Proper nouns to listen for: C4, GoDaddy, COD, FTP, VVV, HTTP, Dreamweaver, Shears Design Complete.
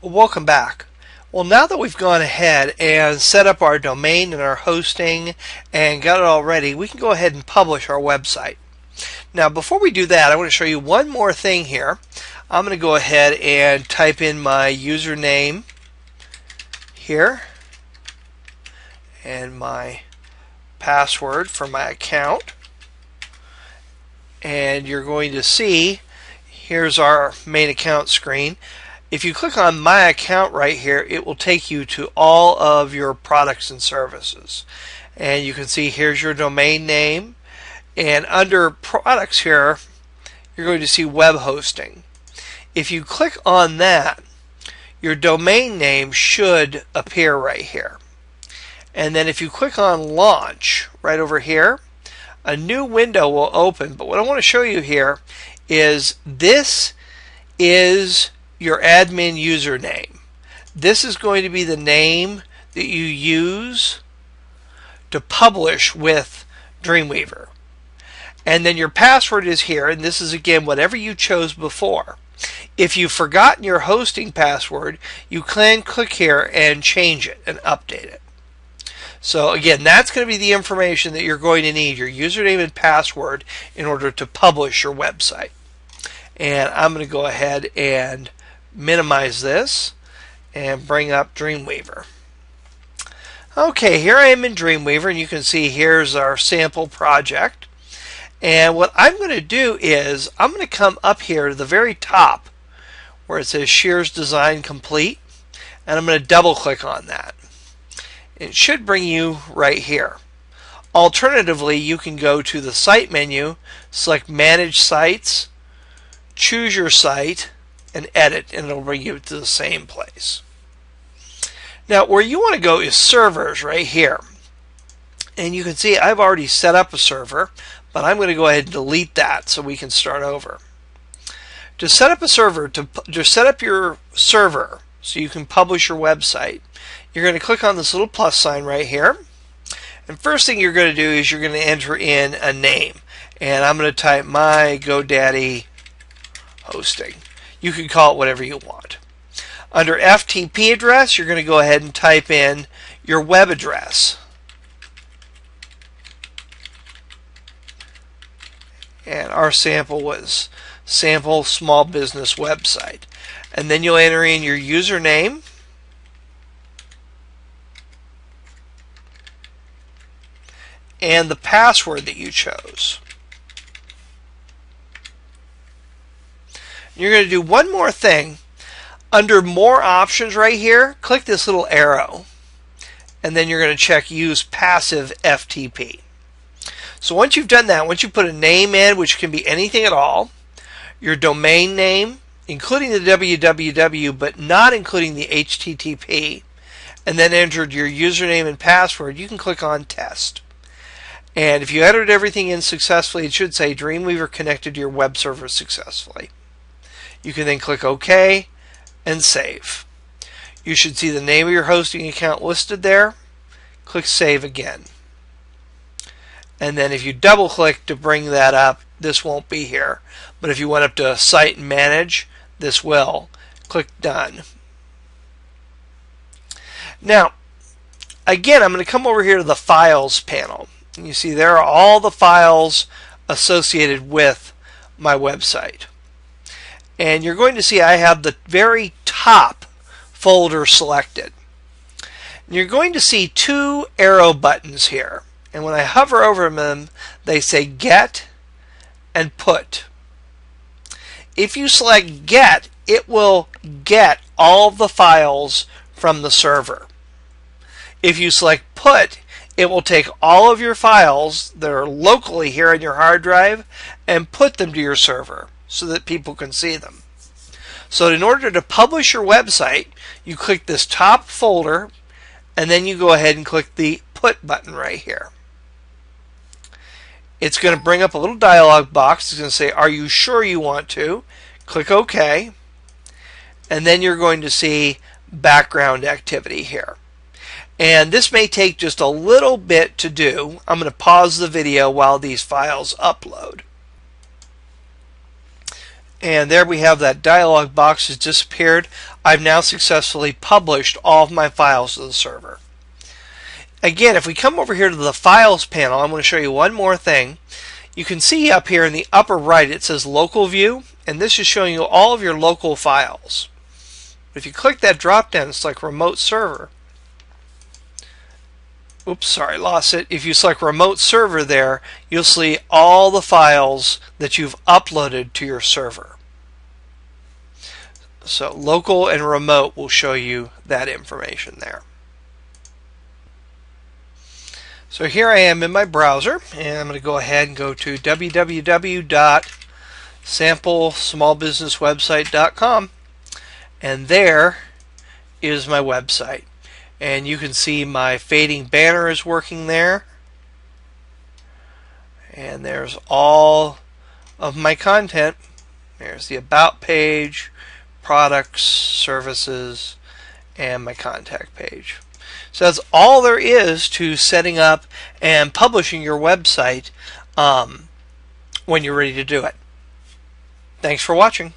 Welcome back. Well, now that we've gone ahead and set up our domain and our hosting and got it all ready, we can go ahead and publish our website. Now, before we do that, I want to show you one more thing here. I'm going to go ahead and type in my username here and my password for my account, and you're going to see here's our main account screen. If you click on my account right here, it will take you to all of your products and services, and you can see here's your domain name, and under products here you're going to see web hosting. If you click on that, your domain name should appear right here. And then if you click on launch right over here, a new window will open. But what I want to show you here is this is your admin username. This is going to be the name that you use to publish with Dreamweaver. And then your password is here, and this is again whatever you chose before. If you've forgotten your hosting password, you can click here and change it and update it. So again, that's going to be the information that you're going to need, your username and password, in order to publish your website. And I'm going to go ahead and minimize this and bring up Dreamweaver. Okay, here I am in Dreamweaver, and you can see here's our sample project. And what I'm going to do is I'm going to come up here to the very top where it says Shears Design Complete, and I'm going to double click on that. It should bring you right here. Alternatively, you can go to the site menu, select manage sites, choose your site, and edit, and it'll bring you to the same place. Now where you want to go is servers right here, and you can see I've already set up a server, but I'm going to go ahead and delete that so we can start over. To set up a server, to set up your server so you can publish your website, you're going to click on this little plus sign right here, and first thing you're going to do is you're going to enter in a name, and I'm going to type my GoDaddy hosting. You can call it whatever you want. Under FTP address, you're going to go ahead and type in your web address, and our sample was sample small business website, and then you'll enter in your username and the password that you chose. You're going to do one more thing. Under more options right here, click this little arrow, and then you're going to check use passive FTP. So once you've done that, once you put a name in, which can be anything at all, your domain name, including the www but not including the HTTP, and then entered your username and password, you can click on test. And if you entered everything in successfully, it should say Dreamweaver connected to your web server successfully. You can then click OK and save. You should see the name of your hosting account listed there. Click Save again. And then if you double click to bring that up, this won't be here. But if you went up to Site and Manage, this will. Click Done. Now, again, I'm going to come over here to the Files panel. You see there are all the files associated with my website, and you're going to see I have the very top folder selected, and you're going to see two arrow buttons here, and when I hover over them they say get and put. If you select get, it will get all the files from the server. If you select put, it will take all of your files that are locally here on your hard drive and put them to your server so that people can see them. So in order to publish your website, you click this top folder, and then you go ahead and click the put button right here. It's going to bring up a little dialog box. It's going to say, are you sure you want to? Click OK, and then you're going to see background activity here. And this may take just a little bit to do. I'm going to pause the video while these files upload. And there we have that dialog box has disappeared. I've now successfully published all of my files to the server. Again, if we come over here to the Files panel, I'm going to show you one more thing. You can see up here in the upper right it says Local View, and this is showing you all of your local files. If you click that drop down, it's like Remote Server. Oops, sorry, lost it. If you select Remote Server there, you'll see all the files that you've uploaded to your server. So Local and Remote will show you that information there. So here I am in my browser, and I'm going to go ahead and go to www.samplesmallbusinesswebsite.com, and there is my website. And you can see my fading banner is working there, and there's all of my content. There's the About page, products, services, and my contact page. So that's all there is to setting up and publishing your website when you're ready to do it. Thanks for watching.